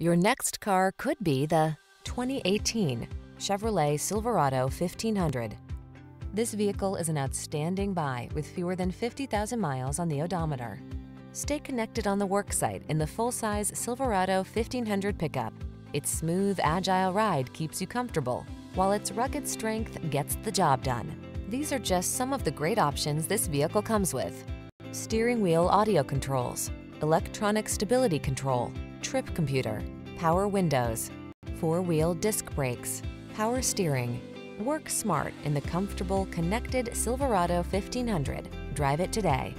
Your next car could be the 2018 Chevrolet Silverado 1500. This vehicle is an outstanding buy with fewer than 50,000 miles on the odometer. Stay connected on the worksite in the full-size Silverado 1500 pickup. Its smooth, agile ride keeps you comfortable, while its rugged strength gets the job done. These are just some of the great options this vehicle comes with: steering wheel audio controls, electronic stability control, trip computer, power windows, four-wheel disc brakes, power steering. Work smart in the comfortable, connected Silverado 1500. Drive it today.